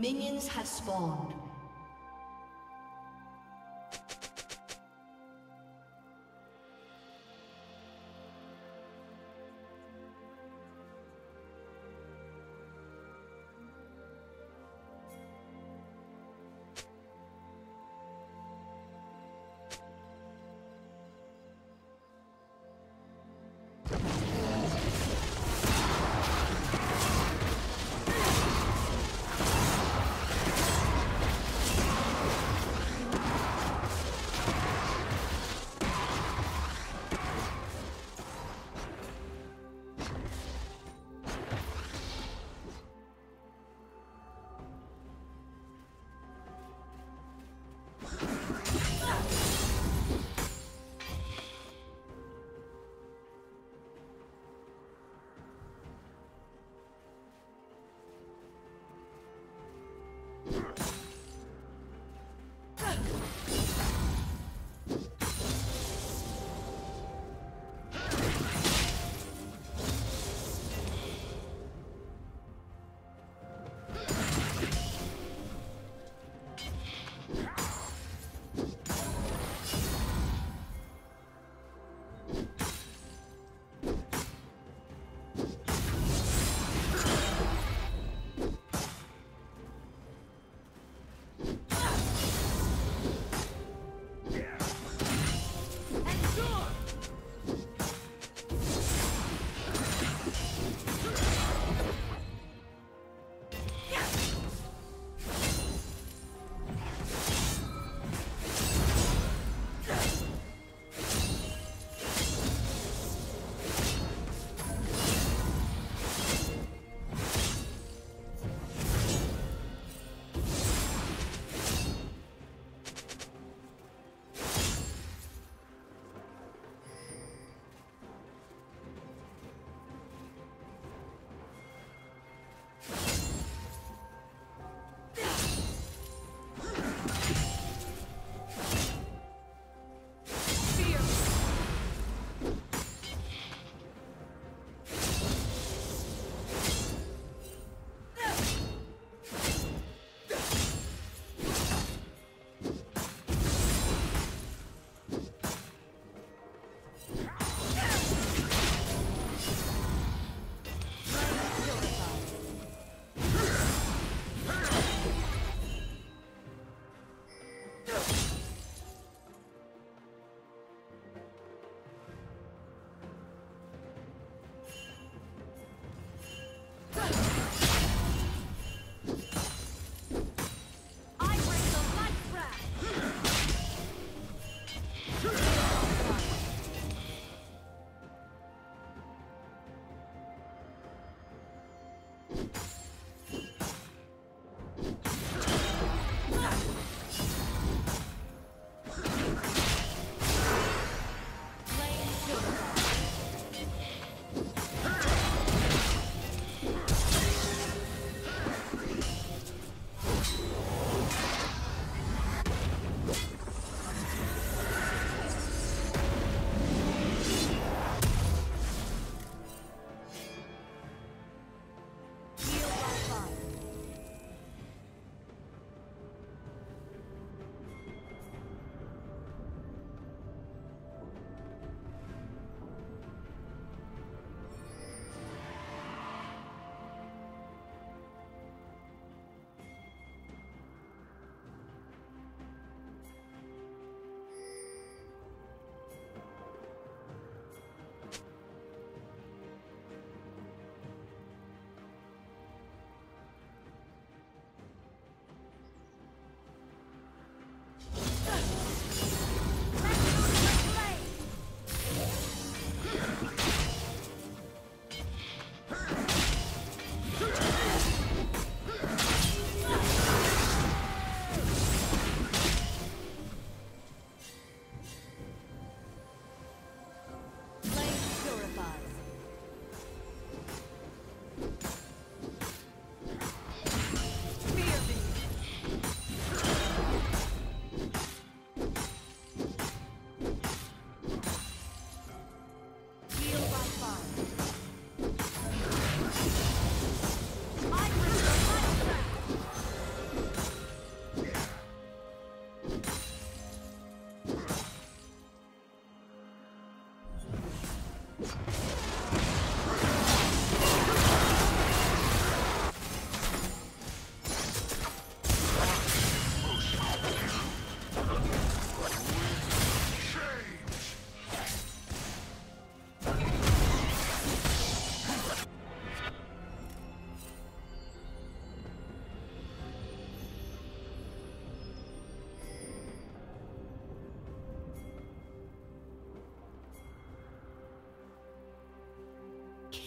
Minions have spawned.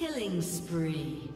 Killing spree.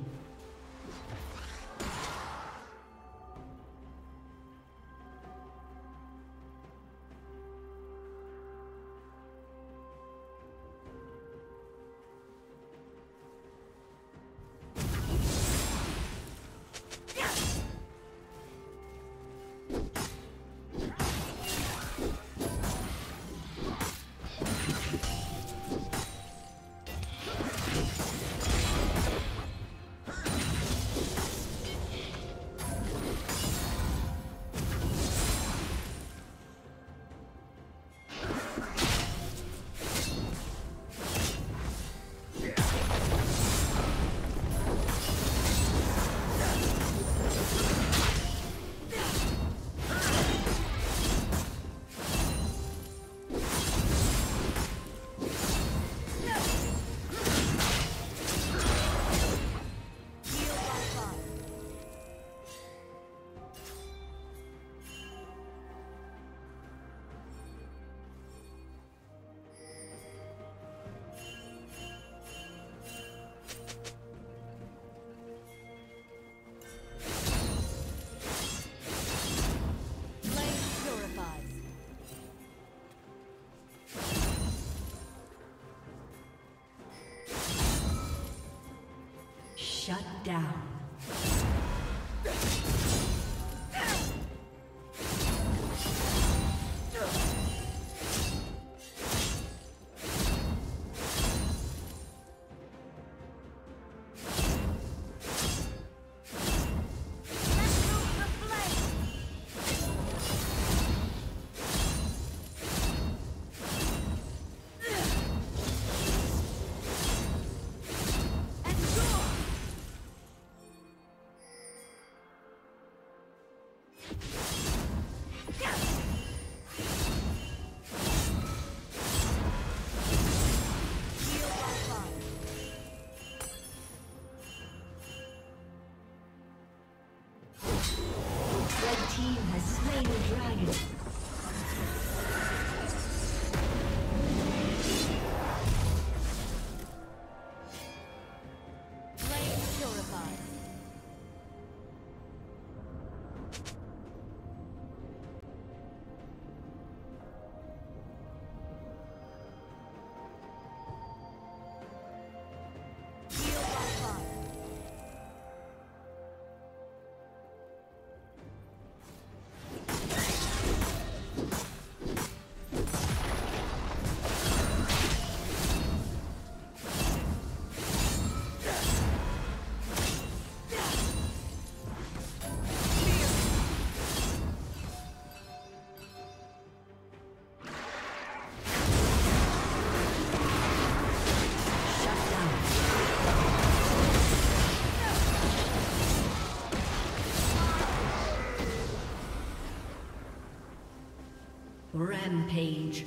Shut down. Rampage.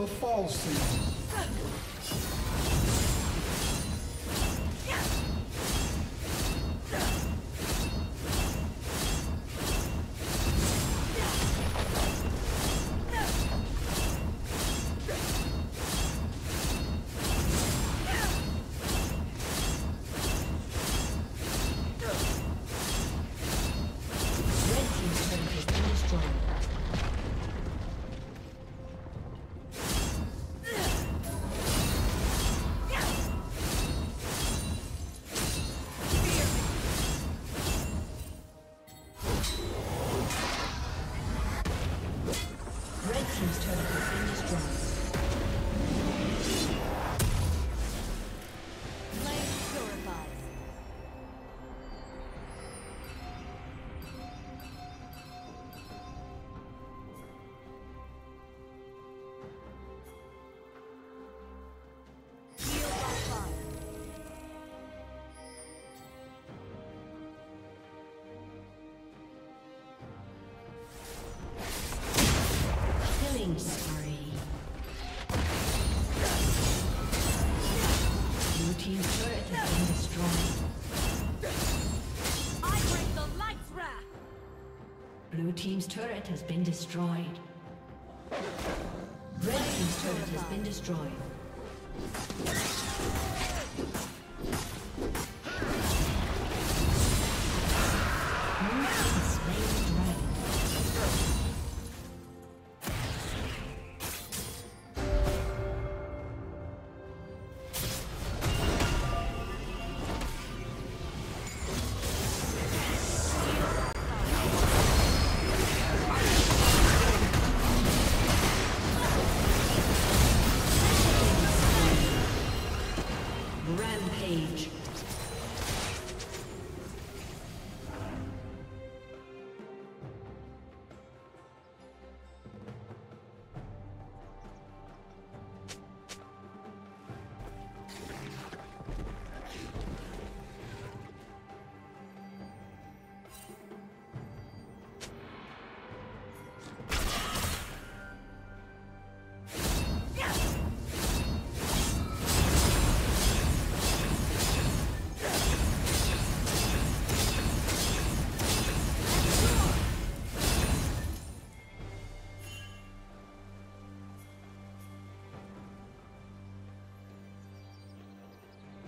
The false thing. Blue team's turret has been destroyed. Red team's turret has been destroyed.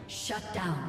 Shut down.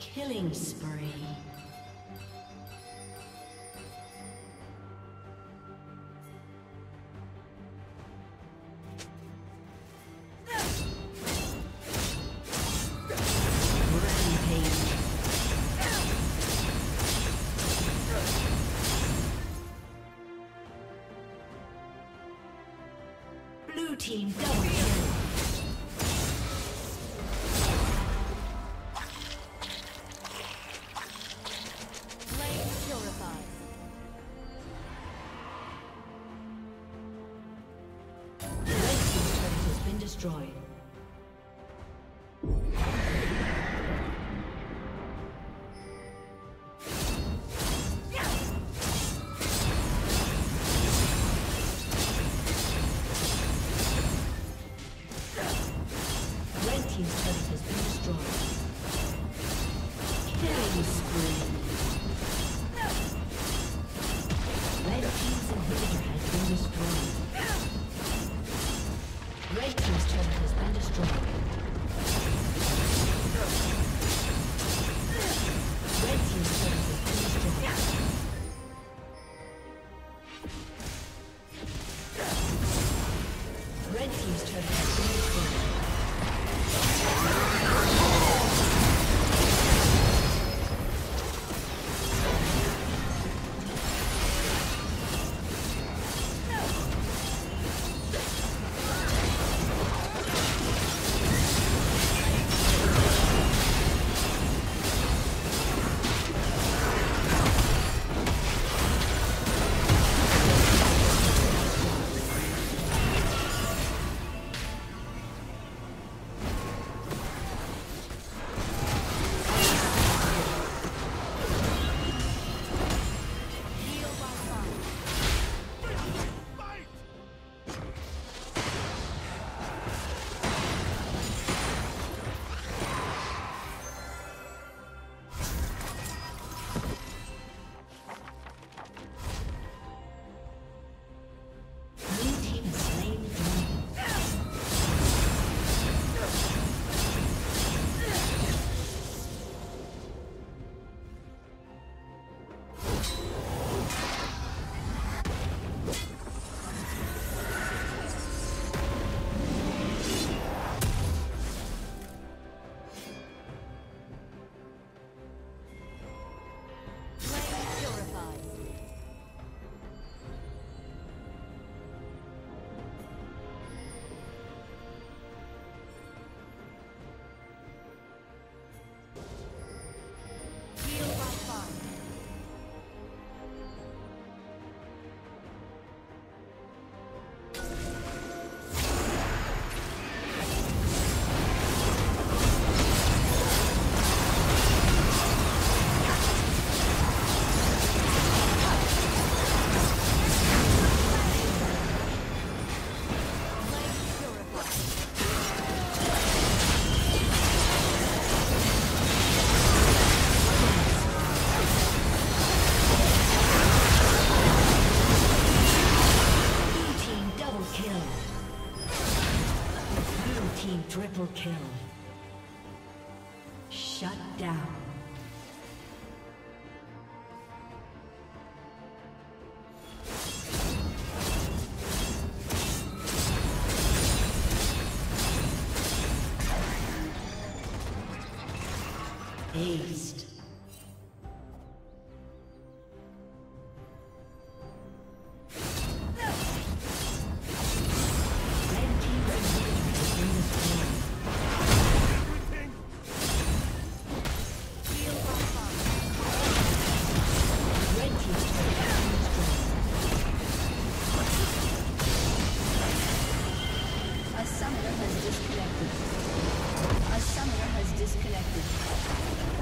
Killing spree. Rampage. Blue team double kill. kill. Shut down. Aced. A summoner has disconnected.